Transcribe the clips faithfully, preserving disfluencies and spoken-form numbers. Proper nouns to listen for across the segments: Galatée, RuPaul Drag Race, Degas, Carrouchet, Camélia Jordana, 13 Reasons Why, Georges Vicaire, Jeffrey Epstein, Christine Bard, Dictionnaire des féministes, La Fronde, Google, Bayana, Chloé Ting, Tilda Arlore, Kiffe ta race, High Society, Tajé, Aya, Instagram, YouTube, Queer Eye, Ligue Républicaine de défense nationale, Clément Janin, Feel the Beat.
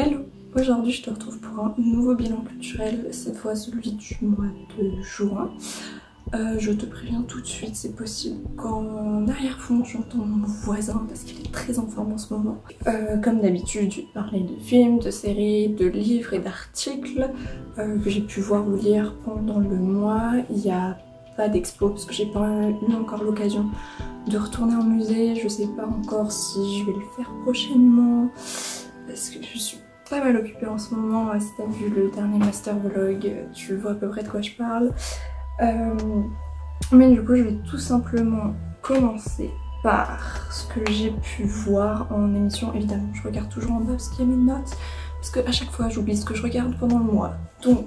Hello! Aujourd'hui je te retrouve pour un nouveau bilan culturel, cette fois celui du mois de juin. Euh, je te préviens tout de suite, c'est possible qu'en arrière-fond j'entends mon voisin parce qu'il est très en forme en ce moment. Euh, comme d'habitude, je vais te parler de films, de séries, de livres et d'articles euh, que j'ai pu voir ou lire pendant le mois. Il y a pas d'expo parce que j'ai pas eu encore l'occasion de retourner au musée. Je sais pas encore si je vais le faire prochainement parce que je suis pas mal occupée en ce moment. Si t'as vu le dernier master vlog, tu vois à peu près de quoi je parle. Euh, mais du coup je vais tout simplement commencer par ce que j'ai pu voir en émission. Évidemment je regarde toujours en bas parce qu'il y a mes notes, parce que à chaque fois j'oublie ce que je regarde pendant le mois. Donc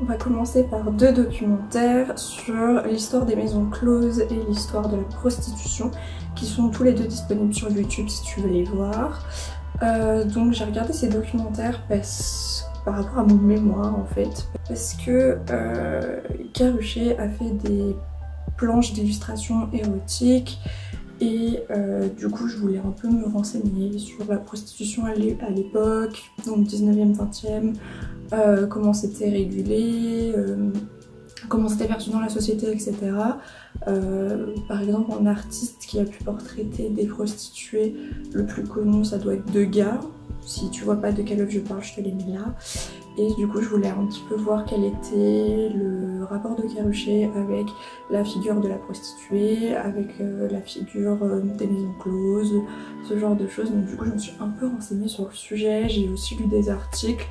on va commencer par deux documentaires sur l'histoire des maisons closes et l'histoire de la prostitution, qui sont tous les deux disponibles sur YouTube si tu veux les voir. Euh, donc j'ai regardé ces documentaires parce... par rapport à mon mémoire en fait, parce que euh, Carrouchet a fait des planches d'illustration érotique et euh, du coup je voulais un peu me renseigner sur la prostitution à l'époque, donc dix-neuvième, vingtième, euh, comment c'était régulé, euh, comment c'était perçu dans la société, et cetera. Euh, par exemple, un artiste qui a pu portraiter des prostituées, le plus connu, ça doit être Degas. Si tu vois pas de quelle œuvre je parle, je te l'ai mis là. Et du coup, je voulais un petit peu voir quel était le rapport de Carrouchet avec la figure de la prostituée, avec euh, la figure euh, des maisons closes, ce genre de choses. Donc du coup, je me suis un peu renseignée sur le sujet. J'ai aussi lu des articles.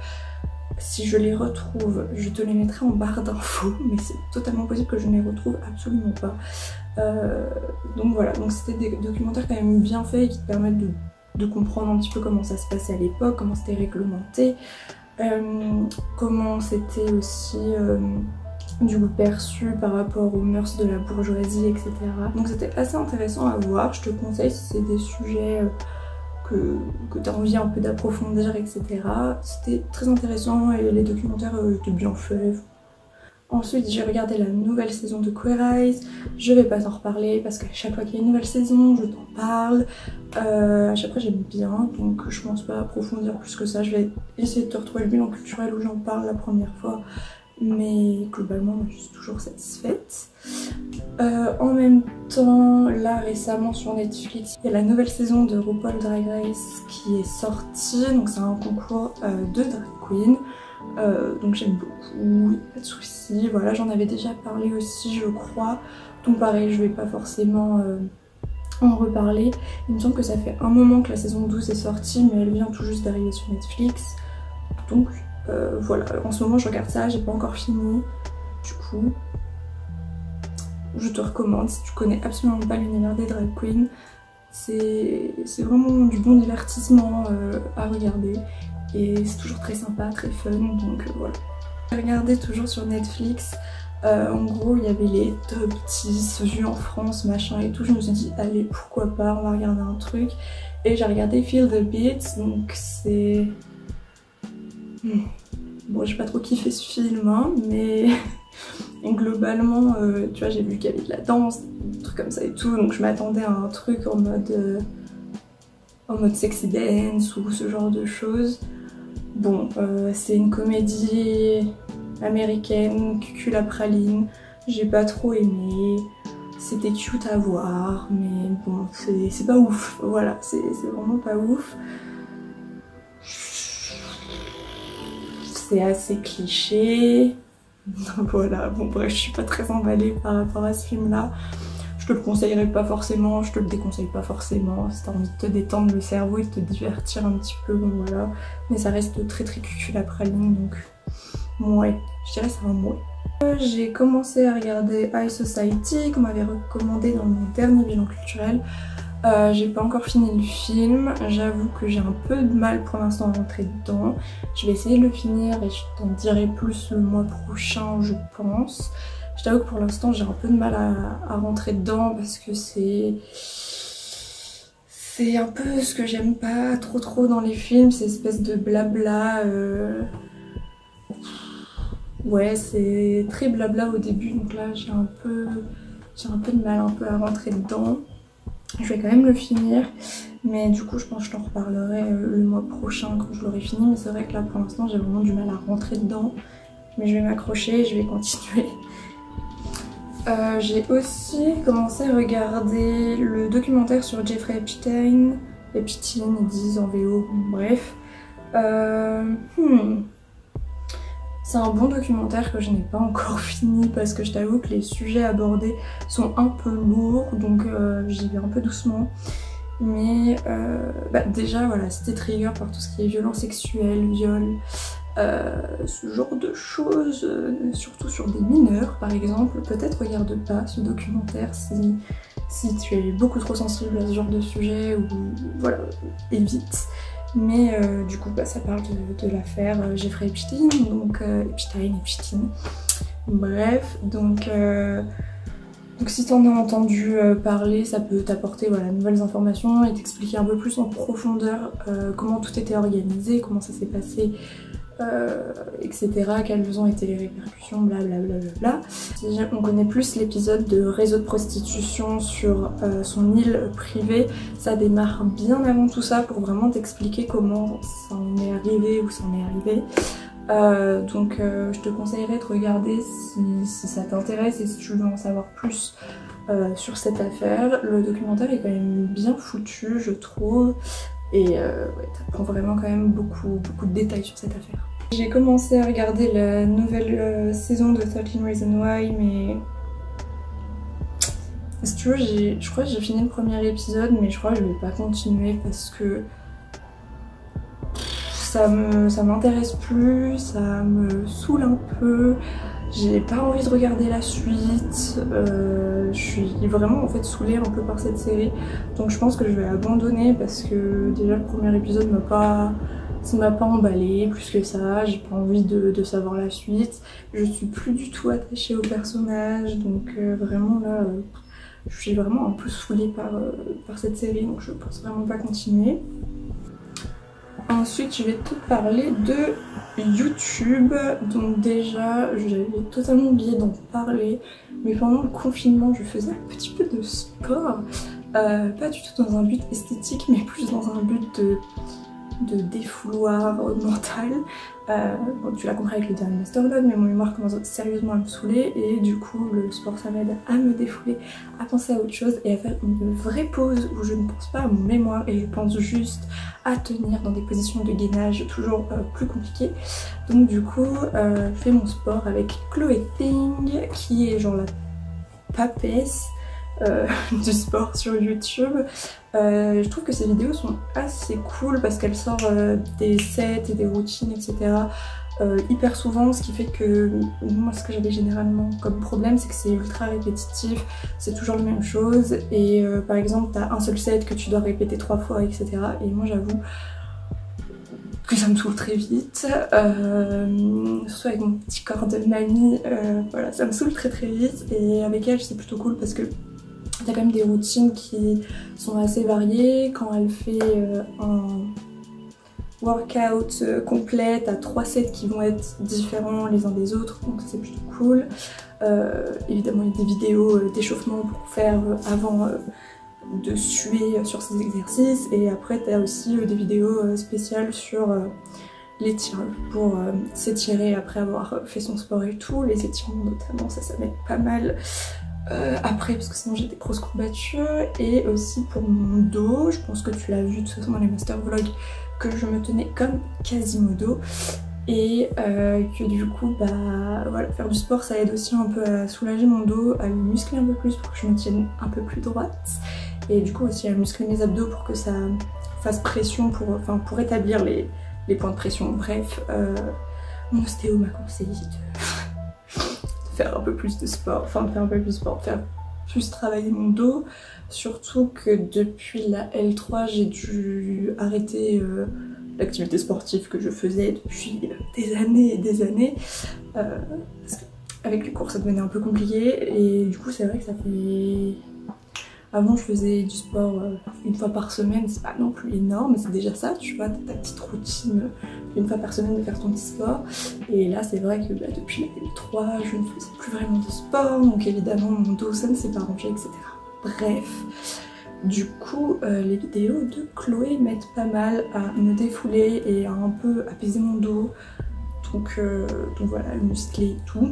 Si je les retrouve, je te les mettrai en barre d'infos, mais c'est totalement possible que je ne les retrouve absolument pas. Euh, donc voilà, donc c'était des documentaires quand même bien faits et qui te permettent de, de comprendre un petit peu comment ça se passait à l'époque, comment c'était réglementé, euh, comment c'était aussi euh, du coup perçu par rapport aux mœurs de la bourgeoisie, et cetera. Donc c'était assez intéressant à voir. Je te conseille si c'est des sujets... Euh, que, que tu as envie un peu d'approfondir, et cetera. C'était très intéressant et les documentaires euh, étaient bien faits. Ensuite, j'ai regardé la nouvelle saison de Queer Eye. Je vais pas t'en reparler parce qu'à chaque fois qu'il y a une nouvelle saison, je t'en parle. Euh, à chaque fois, j'aime bien, donc je pense pas approfondir plus que ça. Je vais essayer de te retrouver le bilan culturel où j'en parle la première fois. Mais globalement, je suis toujours satisfaite. Euh, en même temps, là récemment sur Netflix, il y a la nouvelle saison de RuPaul Drag Race qui est sortie. Donc c'est un concours euh, de drag queen. Euh, donc j'aime beaucoup, pas de soucis. Voilà, j'en avais déjà parlé aussi, je crois. Donc pareil, je vais pas forcément euh, en reparler. Il me semble que ça fait un moment que la saison douze est sortie, mais elle vient tout juste d'arriver sur Netflix. Donc... Euh, voilà, en ce moment je regarde ça, j'ai pas encore fini, du coup je te recommande si tu connais absolument pas l'univers des drag queens. C'est vraiment du bon divertissement euh, à regarder et c'est toujours très sympa, très fun, donc euh, voilà. J'ai regardé toujours sur Netflix, euh, en gros il y avait les top dix vues en France machin et tout, je me suis dit allez pourquoi pas, on va regarder un truc, et j'ai regardé Feel the Beat, donc c'est... Hmm. Bon, j'ai pas trop kiffé ce film, hein, mais globalement, euh, tu vois, j'ai vu qu'il y avait de la danse, des trucs comme ça et tout, donc je m'attendais à un truc en mode, euh, en mode sexy dance ou ce genre de choses. Bon, euh, c'est une comédie américaine, cucul à praline, j'ai pas trop aimé, c'était cute à voir, mais bon, c'est pas ouf, voilà, c'est vraiment pas ouf. C'est assez cliché, voilà, bon bref, je suis pas très emballée par rapport à ce film là, je te le conseillerais pas forcément, je te le déconseille pas forcément, si t'as envie de te détendre le cerveau et de te divertir un petit peu, bon voilà, mais ça reste très très cucul à praline, donc mouais, je dirais c'est un mouais. J'ai commencé à regarder High Society, qu'on m'avait recommandé dans mon dernier bilan culturel. Euh, j'ai pas encore fini le film, j'avoue que j'ai un peu de mal pour l'instant à rentrer dedans. Je vais essayer de le finir et je t'en dirai plus le mois prochain je pense. Je t'avoue que pour l'instant j'ai un peu de mal à, à rentrer dedans parce que c'est... C'est un peu ce que j'aime pas trop trop dans les films, ces espèces de blabla... Euh... Ouais, c'est très blabla au début, donc là j'ai un peu... J'ai un peu de mal un peu à rentrer dedans. Je vais quand même le finir Mais du coup, je pense que je t'en reparlerai le mois prochain quand je l'aurai fini. Mais c'est vrai que là, pour l'instant, j'ai vraiment du mal à rentrer dedans. Mais je vais m'accrocher et je vais continuer. Euh, j'ai aussi commencé à regarder le documentaire sur Jeffrey Epstein. Epstein, ils disent en V O, bref. Euh, hmm. C'est un bon documentaire que je n'ai pas encore fini parce que je t'avoue que les sujets abordés sont un peu lourds, donc euh, j'y vais un peu doucement. Mais euh, bah déjà voilà, c'était trigger par tout ce qui est violence sexuelle, viol, euh, ce genre de choses, euh, surtout sur des mineurs par exemple. Peut-être regarde pas ce documentaire si, si tu es beaucoup trop sensible à ce genre de sujet, ou voilà, évite. Mais euh, du coup, bah, ça parle de, de l'affaire euh, Jeffrey Epstein, donc euh, Epstein, Epstein, bref, donc, euh, donc si t'en as entendu euh, parler, ça peut t'apporter voilà, nouvelles informations et t'expliquer un peu plus en profondeur euh, comment tout était organisé, comment ça s'est passé, euh, et cetera, quelles ont été les répercussions, blablabla. On connaît plus l'épisode de réseau de prostitution sur euh, son île privée. Ça démarre bien avant tout ça pour vraiment t'expliquer comment ça en est arrivé, où ça en est arrivé. Euh, donc euh, je te conseillerais de regarder si, si ça t'intéresse et si tu veux en savoir plus euh, sur cette affaire. Le documentaire est quand même bien foutu, je trouve. Et euh, ouais, t'apprends vraiment quand même beaucoup, beaucoup de détails sur cette affaire. J'ai commencé à regarder la nouvelle euh, saison de thirteen Reasons Why, mais... Si tu veux, je crois que j'ai fini le premier épisode, mais je crois que je vais pas continuer parce que... Ça me, ça m'intéresse plus, ça me saoule un peu, j'ai pas envie de regarder la suite, euh, je suis vraiment en fait saoulée un peu par cette série, donc je pense que je vais abandonner parce que déjà le premier épisode m'a pas, ça m'a pas emballée plus que ça, j'ai pas envie de, de savoir la suite, je suis plus du tout attachée au personnage, donc euh, vraiment là, euh, je suis vraiment un peu saoulée par, euh, par cette série, donc je pense vraiment pas continuer. Ensuite, je vais te parler de YouTube. Donc déjà, j'avais totalement oublié d'en parler, mais pendant le confinement, je faisais un petit peu de sport. Euh, pas du tout dans un but esthétique, mais plus dans un but de, de défouloir mental. Euh, bon, tu l'as compris avec le dernier masterclass, mais mon mémoire commence sérieusement à me saouler, et du coup, le sport, ça m'aide à me défouler, à penser à autre chose, et à faire une vraie pause où je ne pense pas à mon mémoire, et je pense juste à tenir dans des positions de gainage toujours euh, plus compliquées. Donc du coup, euh, je fais mon sport avec Chloé Ting, qui est genre la papesse euh, du sport sur YouTube. Euh, je trouve que ses vidéos sont assez cool parce qu'elle sort euh, des sets et des routines, et cetera. Euh, hyper souvent, ce qui fait que moi, ce que j'avais généralement comme problème, c'est que c'est ultra répétitif, c'est toujours la même chose, et euh, par exemple t'as un seul set que tu dois répéter trois fois, etc., et moi j'avoue que ça me saoule très vite, euh, surtout avec mon petit corps de mamie, euh, voilà, ça me saoule très très vite, et avec elle c'est plutôt cool parce que t'as quand même des routines qui sont assez variées. Quand elle fait euh, un... workout complète à trois sets qui vont être différents les uns des autres, donc c'est plutôt cool. Euh, évidemment il y a des vidéos d'échauffement pour faire avant euh, de suer sur ces exercices, et après tu as aussi euh, des vidéos spéciales sur euh, l'étirement pour euh, s'étirer après avoir fait son sport et tout, les étirements notamment, ça ça m'aide pas mal. Euh, après, parce que sinon j'ai des grosses courbatures, et aussi pour mon dos, je pense que tu l'as vu de toute façon dans les master vlogs, que je me tenais comme Quasimodo, et euh, que du coup, bah voilà, faire du sport ça aide aussi un peu à soulager mon dos, à le muscler un peu plus pour que je me tienne un peu plus droite, et du coup aussi à muscler mes abdos pour que ça fasse pression, pour, enfin, pour établir les, les points de pression. Bref, euh, mon ostéo m'a conseillé de... faire un peu plus de sport, enfin de faire un peu plus de sport, de faire plus travailler mon dos, surtout que depuis la L trois j'ai dû arrêter euh, l'activité sportive que je faisais depuis des années et des années, euh, parce qu'avec les cours ça devenait un peu compliqué, et du coup c'est vrai que ça fait... Avant je faisais du sport euh, une fois par semaine, c'est pas non plus énorme, mais c'est déjà ça, tu vois, ta petite routine une fois par semaine de faire ton petit sport. Et là c'est vrai que bah, depuis la L trois je ne faisais plus vraiment de sport, donc évidemment mon dos ça ne s'est pas rangé, et cetera. Bref, Du coup, euh, les vidéos de Chloé m'aident pas mal à me défouler et à un peu apaiser mon dos. Donc, euh, donc voilà, le muscler et tout.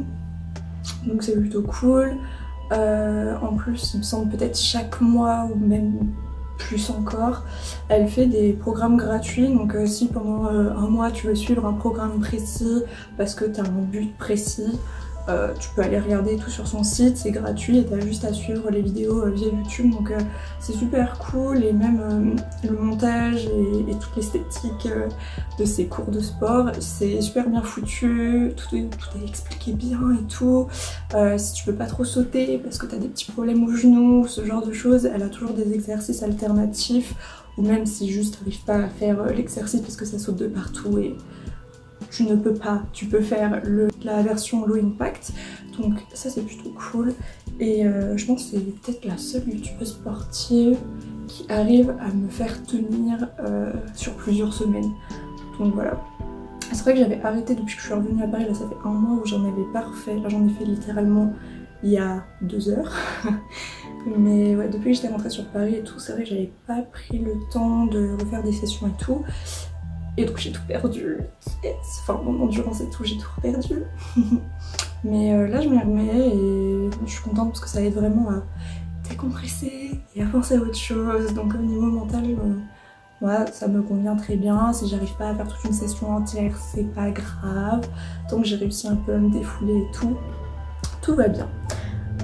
Donc c'est plutôt cool. Euh, en plus, il me semble peut-être chaque mois ou même plus encore, elle fait des programmes gratuits. Donc euh, si pendant euh, un mois tu veux suivre un programme précis parce que tu as un but précis, Euh, tu peux aller regarder tout sur son site, c'est gratuit et t'as juste à suivre les vidéos euh, via YouTube, donc euh, c'est super cool. Et même euh, le montage et, et toute l'esthétique euh, de ses cours de sport, c'est super bien foutu, tout, tout est expliqué bien et tout. Euh, si tu peux pas trop sauter parce que t'as des petits problèmes aux genoux, ce genre de choses, elle a toujours des exercices alternatifs, ou même si juste t'arrives pas à faire euh, l'exercice parce que ça saute de partout et tu ne peux pas, tu peux faire le, la version low impact, donc ça c'est plutôt cool. Et euh, je pense que c'est peut-être la seule youtubeuse sportive qui arrive à me faire tenir euh, sur plusieurs semaines, donc voilà. C'est vrai que j'avais arrêté depuis que je suis revenue à Paris, là ça fait un mois où j'en avais pas refait, là j'en ai fait littéralement il y a deux heures. Mais ouais, depuis que j'étais rentrée sur Paris et tout, c'est vrai que j'avais pas pris le temps de refaire des sessions et tout. Et donc j'ai tout perdu, yes. Enfin mon endurance et tout, j'ai tout perdu. Mais euh, là je m'y remets et je suis contente parce que ça aide vraiment à décompresser et à penser à autre chose. Donc au niveau mental, euh, ouais, ça me convient très bien. Si j'arrive pas à faire toute une session entière, c'est pas grave. Tant que j'ai réussi un peu à me défouler et tout, tout va bien.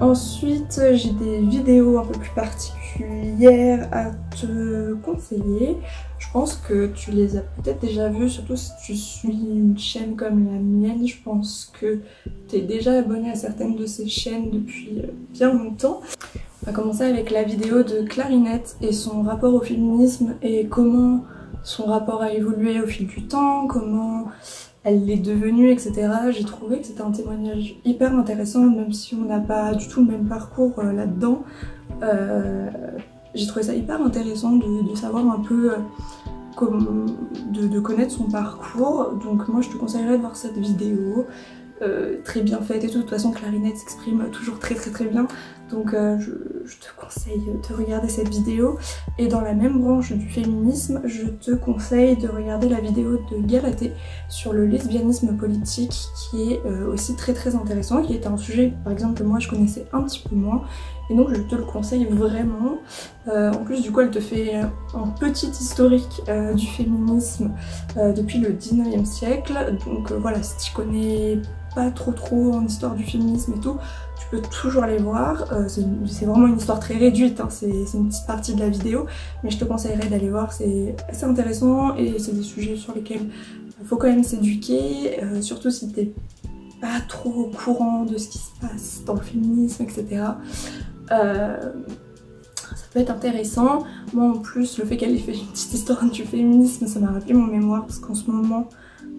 Ensuite, j'ai des vidéos un peu plus particulières à te conseiller. Je pense que tu les as peut-être déjà vues, surtout si tu suis une chaîne comme la mienne. Je pense que tu es déjà abonné à certaines de ces chaînes depuis bien longtemps. On va commencer avec la vidéo de Clarinette et son rapport au féminisme et comment son rapport a évolué au fil du temps, comment elle l'est devenue, et cetera. J'ai trouvé que c'était un témoignage hyper intéressant, même si on n'a pas du tout le même parcours euh, là-dedans. Euh, j'ai trouvé ça hyper intéressant de, de savoir un peu, euh, comme, de, de connaître son parcours. Donc moi je te conseillerais de voir cette vidéo, euh, très bien faite et tout. De toute façon Clarinette s'exprime toujours très très très bien. Donc euh, je, je te conseille de regarder cette vidéo. Et dans la même branche du féminisme, je te conseille de regarder la vidéo de Galatée sur le lesbianisme politique, qui est euh, aussi très très intéressant, qui est un sujet par exemple que moi je connaissais un petit peu moins, et donc je te le conseille vraiment. Euh, en plus du coup elle te fait un petit historique euh, du féminisme euh, depuis le dix-neuvième siècle, donc euh, voilà, si tu connais pas trop trop en histoire du féminisme et tout, tu peux toujours aller voir. Euh, c'est vraiment une histoire très réduite, hein, c'est une petite partie de la vidéo, mais je te conseillerais d'aller voir, c'est assez intéressant et c'est des sujets sur lesquels il faut quand même s'éduquer, euh, surtout si t'es pas trop au courant de ce qui se passe dans le féminisme, et cetera. Euh, ça peut être intéressant. Moi en plus, le fait qu'elle ait fait une petite histoire du féminisme, ça m'a rappelé mon mémoire, parce qu'en ce moment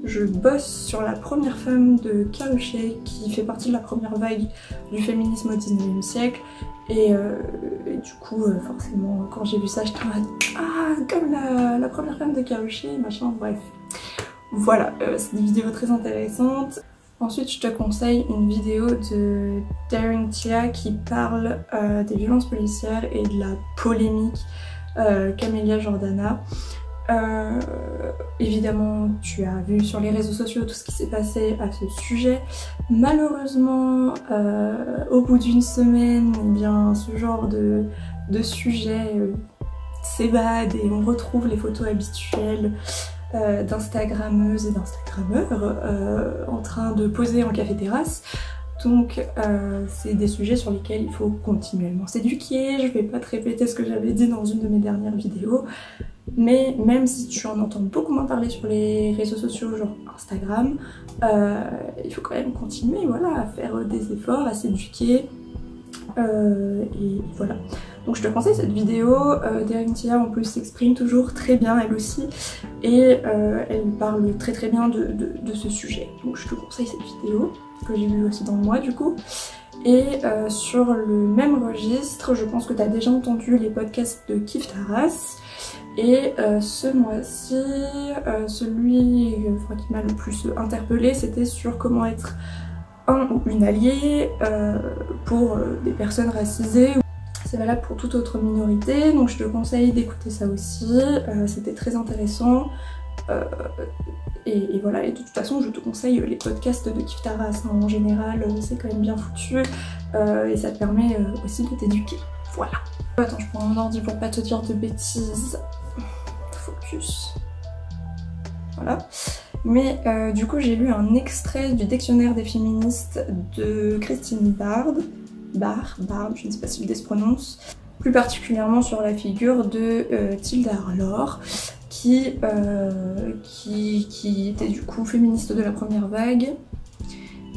je bosse sur la première femme de Carrouchet, qui fait partie de la première vague du féminisme au dix-neuvième siècle. Et, euh, et du coup, euh, forcément, quand j'ai vu ça, j'étais en mode « Ah, comme la, la première femme de Carrouchet, machin, bref. » Voilà, euh, c'est des vidéos très intéressantes. Ensuite, je te conseille une vidéo de Daring Tia qui parle euh, des violences policières et de la polémique euh, Camélia Jordana. Euh, évidemment tu as vu sur les réseaux sociaux tout ce qui s'est passé à ce sujet. Malheureusement euh, au bout d'une semaine, eh bien, ce genre de, de sujet euh, s'évade et on retrouve les photos habituelles euh, d'instagrammeuses et d'instagrammeurs euh, en train de poser en café terrasse. Donc euh, c'est des sujets sur lesquels il faut continuellement s'éduquer. Je vais pas te répéter ce que j'avais dit dans une de mes dernières vidéos, mais même si tu en entends beaucoup moins parler sur les réseaux sociaux, genre Instagram, euh, il faut quand même continuer, voilà, à faire des efforts, à s'éduquer, euh, et voilà. Donc je te conseille cette vidéo. euh, Daring Tia en plus s'exprime toujours très bien elle aussi, et euh, elle parle très très bien de, de, de ce sujet, donc je te conseille cette vidéo que j'ai vue aussi dans le mois du coup. Et euh, sur le même registre, je pense que tu as déjà entendu les podcasts de Kiffe ta race, et euh, ce mois-ci, euh, celui euh, enfin, qui m'a le plus interpellée, c'était sur comment être un ou une alliée euh, pour euh, des personnes racisées. c'est valable pour toute autre minorité, donc je te conseille d'écouter ça aussi, euh, c'était très intéressant. Euh, et, et voilà, et de toute façon je te conseille les podcasts de Kiffe ta race, hein, en général, c'est quand même bien foutu, euh, et ça te permet euh, aussi de t'éduquer, voilà. Attends, je prends mon ordi pour pas te dire de bêtises, focus, voilà. Mais euh, du coup j'ai lu un extrait du dictionnaire des féministes de Christine Bard, Bard, Bard, je ne sais pas si je se prononce, plus particulièrement sur la figure de euh, Tilda Arlore, qui, euh, qui, qui était du coup féministe de la première vague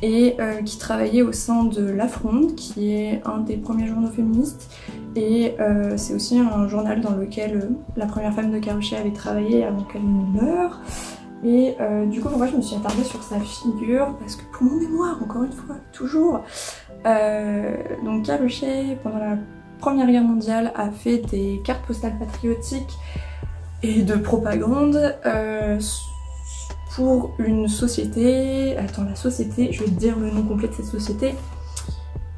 et euh, qui travaillait au sein de La Fronde, qui est un des premiers journaux féministes, et euh, c'est aussi un journal dans lequel euh, la première femme de Carrouchet avait travaillé avant qu'elle ne meure. Et euh, du coup, moi je me suis attardée sur sa figure parce que pour mon mémoire, encore une fois, toujours, euh, donc Carrouchet, pendant la Première Guerre mondiale, a fait des cartes postales patriotiques et de propagande euh, pour une société. Attends, la société, je vais te dire le nom complet de cette société.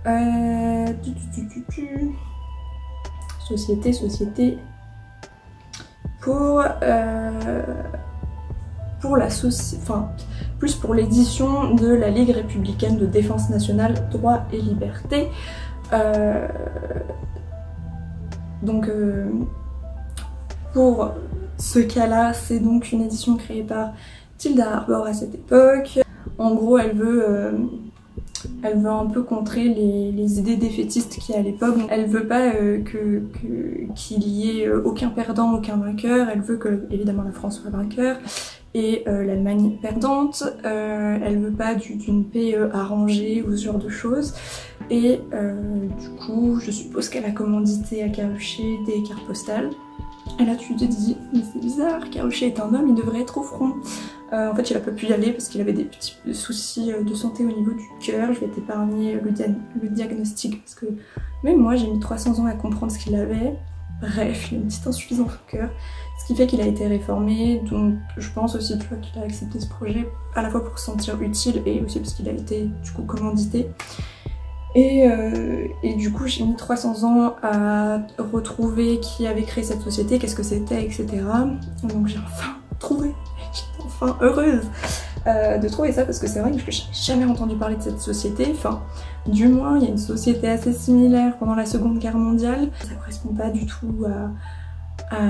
Euh... Société, société... Pour... Euh... Pour la société, enfin, plus pour l'édition de la Ligue Républicaine de défense nationale, droits et libertés. Euh, donc, euh, pour ce cas-là, c'est donc une édition créée par Tilda Arlore à cette époque. En gros, elle veut, euh, elle veut un peu contrer les, les idées défaitistes qu'il y a à l'époque. Elle veut pas euh, que, que, qu'il y ait aucun perdant, aucun vainqueur. Elle veut que, évidemment, la France soit vainqueur et euh, l'Allemagne perdante, euh, elle veut pas d'une du, paix euh, arrangée ou ce genre de choses, et euh, du coup je suppose qu'elle a commandité à Carrouchet des cartes postales, et là tu te dis mais c'est bizarre, Carrouchet est un homme, il devrait être au front. Euh, en fait il a pas pu y aller parce qu'il avait des petits soucis de santé au niveau du cœur. Je vais t'épargner le, dia le diagnostic parce que même moi j'ai mis trois cents ans à comprendre ce qu'il avait. Bref, il a une petite insuffisance au cœur, ce qui fait qu'il a été réformé, donc je pense aussi tu vois, qu'il a accepté ce projet à la fois pour se sentir utile et aussi parce qu'il a été du coup commandité. Et, euh, et du coup j'ai mis trois cents ans à retrouver qui avait créé cette société, qu'est-ce que c'était, et cetera. Donc j'ai enfin trouvé, j'étais enfin heureuse euh, de trouver ça parce que c'est vrai que je n'ai jamais entendu parler de cette société, enfin... Du moins, il y a une société assez similaire pendant la Seconde Guerre mondiale. Ça correspond pas du tout à, à,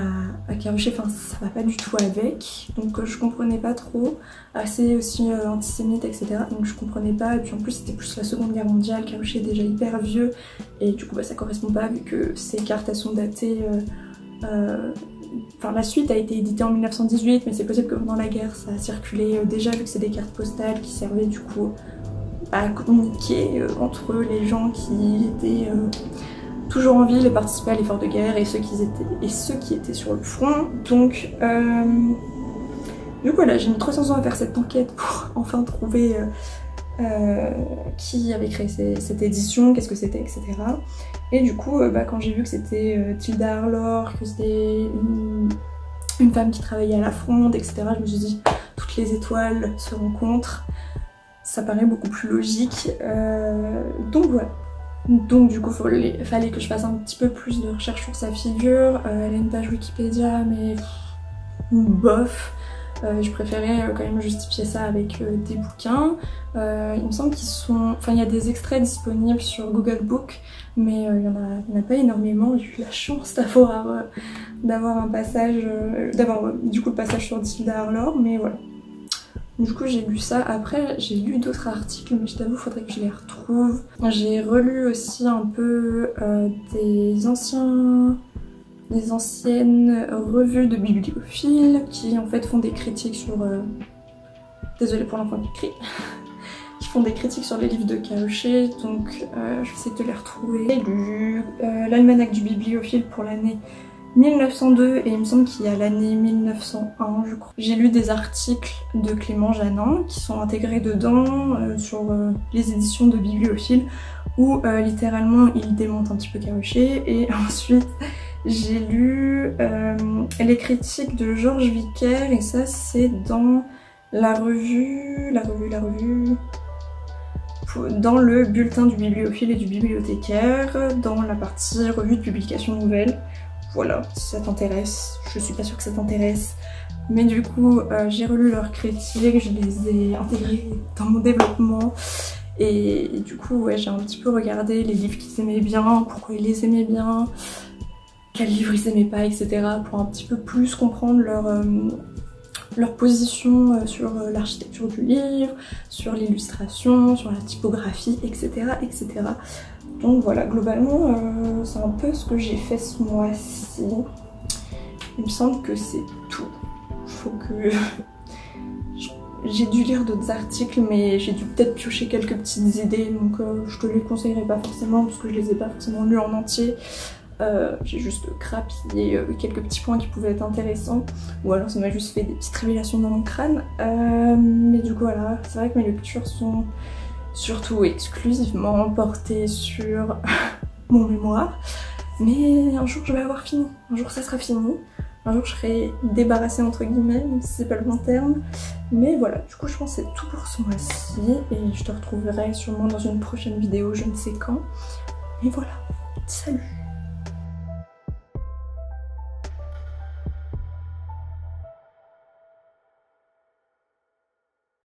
à Carrouchet, enfin ça va pas du tout avec. Donc je comprenais pas trop. Assez aussi euh, antisémite, et cetera. Donc je comprenais pas. Et puis en plus c'était plus la Seconde Guerre mondiale. Carrouchet est déjà hyper vieux. Et du coup bah, ça correspond pas vu que ces cartes elles sont datées. Euh, euh, Enfin, la suite a été éditée en mille neuf cent dix-huit, mais c'est possible que pendant la guerre ça a circulé euh, déjà vu que c'est des cartes postales qui servaient du coup à communiquer euh, entre les gens qui étaient euh, toujours en ville et participaient à l'effort de guerre et ceux qui étaient, et ceux qui étaient sur le front. Donc euh, du coup voilà, j'ai mis trois cents ans à faire cette enquête pour enfin trouver euh, euh, qui avait créé ces, cette édition, qu'est-ce que c'était, et cetera. Et du coup euh, bah, quand j'ai vu que c'était euh, Tilda Arlore, que c'était une, une femme qui travaillait à la Fronde, et cetera, je me suis dit toutes les étoiles se rencontrent. Ça paraît beaucoup plus logique, euh, donc voilà. Donc du coup il fallait que je fasse un petit peu plus de recherche sur sa figure. Euh, elle a une page Wikipédia mais pff, bof, euh, je préférais euh, quand même justifier ça avec euh, des bouquins. Euh, il me semble qu'ils sont... Enfin il y a des extraits disponibles sur Google Book mais euh, il n'y en, en a pas énormément. J'ai eu la chance d'avoir euh, d'avoir un passage, euh, d'avoir euh, du coup le passage sur Tilda Arlore, mais voilà. Du coup j'ai lu ça, après j'ai lu d'autres articles mais je t'avoue faudrait que je les retrouve. J'ai relu aussi un peu euh, des anciens, des anciennes revues de bibliophiles qui en fait font des critiques sur... Euh... Désolée pour l'enfant qui crie. Qui font des critiques sur les livres de Carrouchet, donc euh, je vais essayer de les retrouver. J'ai lu euh, l'almanach du bibliophile pour l'année mille neuf cent deux et il me semble qu'il y a l'année mille neuf cent un je crois. J'ai lu des articles de Clément Janin qui sont intégrés dedans euh, sur euh, les éditions de bibliophiles où euh, littéralement il démonte un petit peu Carrouchet, et ensuite j'ai lu euh, les critiques de Georges Vicaire et ça c'est dans la revue, la revue, la revue dans le Bulletin du Bibliophile et du Bibliothécaire, dans la partie Revue de publication nouvelle. Voilà, si ça t'intéresse, je suis pas sûre que ça t'intéresse, mais du coup euh, j'ai relu leurs critiques, je les ai intégrées dans mon développement, et, et du coup ouais, j'ai un petit peu regardé les livres qu'ils aimaient bien, pourquoi ils les aimaient bien, quels livres ils aimaient pas, et cetera, pour un petit peu plus comprendre leur... Euh, leur position sur l'architecture du livre, sur l'illustration, sur la typographie, et cetera, et cetera. Donc voilà, globalement, euh, c'est un peu ce que j'ai fait ce mois-ci. Il me semble que c'est tout. Faut que... j'ai dû lire d'autres articles, mais j'ai dû peut-être piocher quelques petites idées, donc euh, je te les conseillerais pas forcément, parce que je les ai pas forcément lues en entier. Euh, j'ai juste grappillé euh, quelques petits points qui pouvaient être intéressants, ou alors ça m'a juste fait des petites révélations dans mon crâne, euh, mais du coup voilà, c'est vrai que mes lectures sont surtout exclusivement portées sur mon mémoire, mais un jour je vais avoir fini, un jour ça sera fini, un jour je serai débarrassée entre guillemets, même si c'est pas le bon terme, mais voilà, du coup je pense que c'est tout pour ce mois-ci, et je te retrouverai sûrement dans une prochaine vidéo, je ne sais quand, et voilà, salut.